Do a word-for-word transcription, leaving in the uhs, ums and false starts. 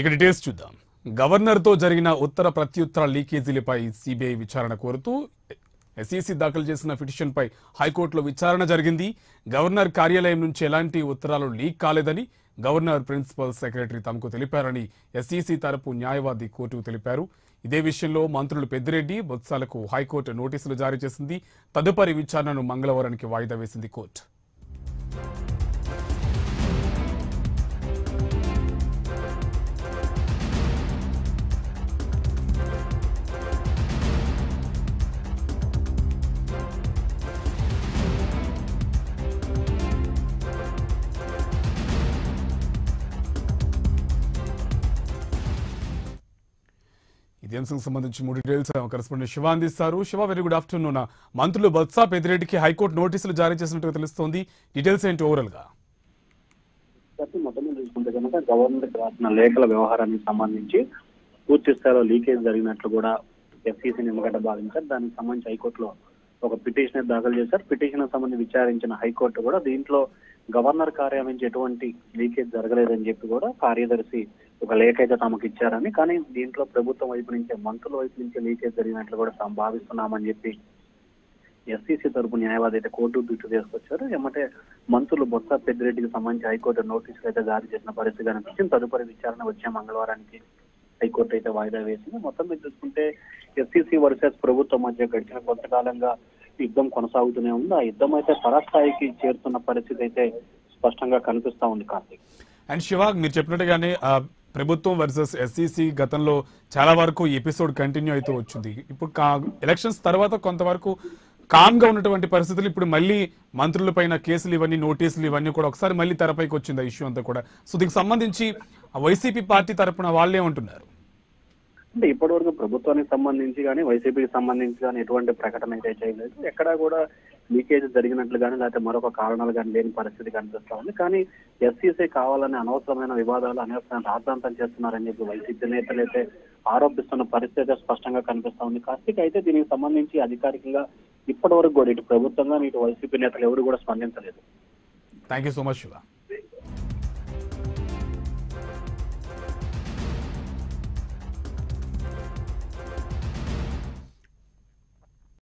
ఇక డీటెయిల్స్ చూద్దాం. గవర్నర్ తో జరిగిన ఉత్తర ప్రత్యుత్తర లీకేజీలపై సిబిఐ విచారణ కోరుతూ ఎస్ఈసీ దాఖలు చేసిన పిటిషన్ పై హైకోర్టులో విచారణ జరిగింది. గవర్నర్ కార్యాలయం నుంచి ఎలాంటి ఉత్తరాలు లీక్ కాలేదని గవర్నర్ ప్రిన్సిపల్ సెక్రటరీ తమకు తెలిపారని ఎస్ఈసీ తరపు న్యాయవాది కోర్టుకు తెలిపారు. ఇదే విషయంలో మంత్రులు పెద్దిరెడ్డి బొత్సాలకు హైకోర్టు నోటీసులు జారీ చేసింది. తదుపరి విచారణను మంగళవారానికి వాయిదా వేసింది కోర్టు. సంబంధించి మూడు డీటెయిల్స్ కరెస్పాండెంట్ శివ అందిస్తారు. Shiva, very good afternoon. మంత్రులు బొత్స పెద్దిరెడ్డికి హైకోర్టు నోటీసులు జారీ చేసినట్టుగా తెలుస్తోంది. డీటెయిల్స్ ఏంటి ఓవరాల్ గా? మొత్తం చూసుకుంటే కనుక గవర్నమెంట్ రాసిన లేఖల వ్యవహారానికి సంబంధించి పూర్తి స్థాయిలో లీకేజ్ జరిగినట్లు కూడా ఎస్ఈసీ నిమ్మగడ్డ భావించారు. దానికి సంబంధించి హైకోర్టులో ఒక పిటిషన్ దాఖలు చేశారు. పిటిషన్ సంబంధించి విచారించిన హైకోర్టు కూడా దీంట్లో గవర్నర్ కార్యాలయం నుంచి ఎటువంటి లీకేజ్ జరగలేదని చెప్పి కూడా కార్యదర్శి ఒక లేఖ అయితే తమకు ఇచ్చారని, కానీ దీంట్లో ప్రభుత్వం వైపు నుంచే మంత్రుల వైపు నుంచే లీకేజ్ జరిగినట్లు కూడా తాము భావిస్తున్నామని చెప్పి ఎస్సీసీ తరపు న్యాయవాది అయితే కోర్టు దృష్టి తీసుకొచ్చారు. ఏమంటే మంత్రులు బొత్స పెద్దిరెడ్డికి సంబంధించి హైకోర్టు నోటీసులు అయితే జారీ చేసిన పరిస్థితి కనిపించింది. తదుపరి విచారణ వచ్చే మంగళవారానికి హైకోర్టు అయితే వాయిదా వేసింది. మొత్తం మీద చూసుకుంటే ఎస్సీసీ వర్సెస్ ప్రభుత్వం మధ్య గడిచిన కొంతకాలంగా యుద్ధం కొనసాగుతూనే ఉంది. ఆ యుద్ధం అయితే పరస్థాయికి చేరుతున్న పరిస్థితి అయితే స్పష్టంగా కనిపిస్తా ఉంది. కార్తీక్ అండ్ శివాగ్, మీరు చెప్పినట్టుగానే ప్రభుత్వం వర్సెస్ ఎస్సీసీ గతంలో చాలా వరకు ఎపిసోడ్ కంటిన్యూ అయితే వచ్చింది. ఇప్పుడు ఎలక్షన్స్ తర్వాత కొంతవరకు కామ్ గా ఉన్నటువంటి పరిస్థితులు ఇప్పుడు మళ్ళీ మంత్రుల పైన కేసులు ఇవన్నీ నోటీసులు ఇవన్నీ కూడా ఒకసారి మళ్ళీ తెరపైకి వచ్చింది ఆ ఇష్యూ అంతా కూడా. సో దీనికి సంబంధించి వైసీపీ పార్టీ తరఫున వాళ్ళే ఉంటున్నారు అంటే ఇప్పటివరకు ప్రభుత్వానికి సంబంధించి కానీ వైసీపీకి సంబంధించి కానీ ఎటువంటి ప్రకటన అయితే చేయలేదు. ఎక్కడా కూడా లీకేజ్ జరిగినట్లు కానీ లేకపోతే మరొక కారణాలు కానీ లేని పరిస్థితి కనిపిస్తా ఉంది. కానీ ఎస్సీసీ కావాలని అనవసరమైన వివాదాలు అనవసరమైన రాద్ధాంతం చేస్తున్నారని చెప్పి వైసీపీ నేతలైతే ఆరోపిస్తున్న పరిస్థితి స్పష్టంగా కనిపిస్తా ఉంది. కార్తీక్, అయితే దీనికి సంబంధించి అధికారికంగా ఇప్పటివరకు కూడా ఇటు ప్రభుత్వంగా ఇటు వైసీపీ నేతలు ఎవరు కూడా స్పందించలేదు. Thank you so much Shiva.